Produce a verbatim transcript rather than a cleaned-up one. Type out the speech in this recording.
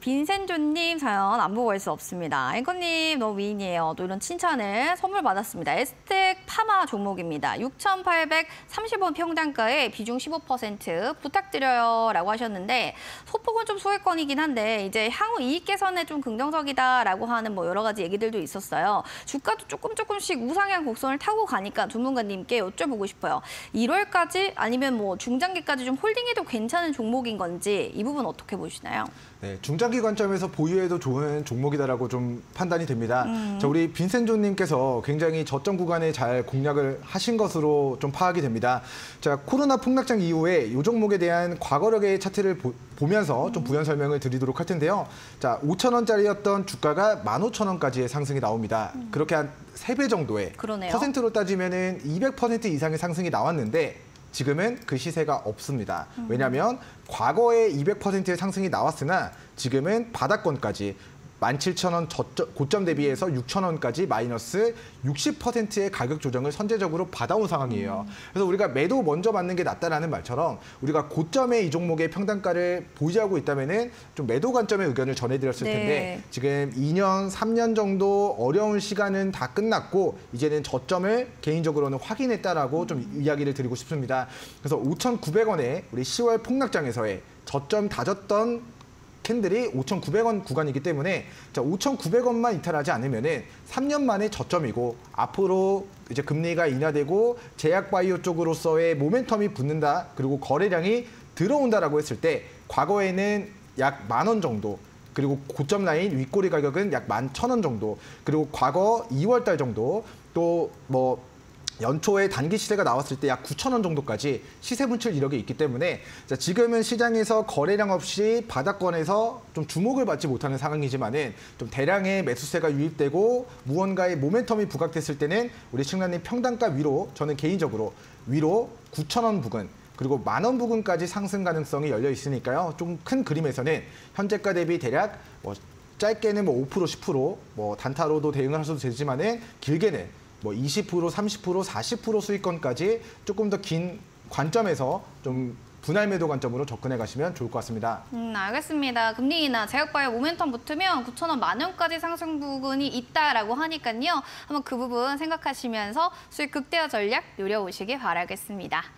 빈센조님 사연 안 보고 갈 수 없습니다. 앵커님 너무 미인이에요. 또 이런 칭찬을 선물 받았습니다. 에스텍 파마 종목입니다. 육천팔백삼십 원 평당가에 비중 십오 퍼센트 부탁드려요 라고 하셨는데, 소폭은 좀 소액권이긴 한데 이제 향후 이익 개선에 좀 긍정적이다라고 하는 뭐 여러 가지 얘기들도 있었어요. 주가도 조금 조금씩 우상향 곡선을 타고 가니까 전문가님께 여쭤보고 싶어요. 일월까지 아니면 뭐 중장기까지 좀 홀딩해도 괜찮은 종목인 건지 이 부분 어떻게 보시나요? 네, 중... 중장기 관점에서 보유해도 좋은 종목이다라고 좀 판단이 됩니다. 음. 자, 우리 빈센조님께서 굉장히 저점 구간에 잘 공략을 하신 것으로 좀 파악이 됩니다. 자, 코로나 폭락장 이후에 이 종목에 대한 과거력의 차트를 보, 보면서 좀 부연 설명을 드리도록 할 텐데요. 자, 오천 원짜리였던 주가가 만 오천 원까지의 상승이 나옵니다. 음. 그렇게 한 세 배 정도의 그러네요. 퍼센트로 따지면은 이백 퍼센트 이상의 상승이 나왔는데 지금은 그 시세가 없습니다. 음. 왜냐하면 과거에 이백 퍼센트의 상승이 나왔으나 지금은 바닥권까지 만 칠천 원 저점, 고점 대비해서 육천 원까지 마이너스 육십 퍼센트의 가격 조정을 선제적으로 받아온 상황이에요. 음. 그래서 우리가 매도 먼저 받는 게 낫다라는 말처럼 우리가 고점의 이 종목의 평단가를 보유하고 있다면은 좀 매도 관점의 의견을 전해드렸을 네. 텐데 지금 이 년, 삼 년 정도 어려운 시간은 다 끝났고 이제는 저점을 개인적으로는 확인했다라고 음. 좀 이야기를 드리고 싶습니다. 그래서 오천구백 원에 우리 시월 폭락장에서의 저점 다졌던 캔들이 오천구백 원 구간이기 때문에 자, 오천구백 원만 이탈하지 않으면은 삼 년 만에 저점이고 앞으로 이제 금리가 인하되고 제약바이오 쪽으로서의 모멘텀이 붙는다, 그리고 거래량이 들어온다라고 했을 때 과거에는 약 만 원 정도, 그리고 고점 라인 윗꼬리 가격은 약 만 천 원 정도, 그리고 과거 이월 달 정도 또 뭐 연초에 단기 시세가 나왔을 때 약 구천 원 정도까지 시세 분출 이력이 있기 때문에 자, 지금은 시장에서 거래량 없이 바닥권에서 좀 주목을 받지 못하는 상황이지만은 좀 대량의 매수세가 유입되고 무언가의 모멘텀이 부각됐을 때는 우리 승란님 평단가 위로, 저는 개인적으로 위로 구천 원 부근 그리고 만 원 부근까지 상승 가능성이 열려 있으니까요. 좀 큰 그림에서는 현재가 대비 대략 뭐 짧게는 뭐 오 퍼센트, 십 퍼센트 뭐 단타로도 대응을 하셔도 되지만은 길게는 뭐 이십 퍼센트, 삼십 퍼센트, 사십 퍼센트 수익권까지 조금 더 긴 관점에서 좀 분할 매도 관점으로 접근해 가시면 좋을 것 같습니다. 음, 알겠습니다. 금리나 제약바이오 모멘텀 붙으면 구천 원, 만 원까지 상승 부근이 있다라고 하니까요. 한번 그 부분 생각하시면서 수익 극대화 전략 노려보시기 바라겠습니다.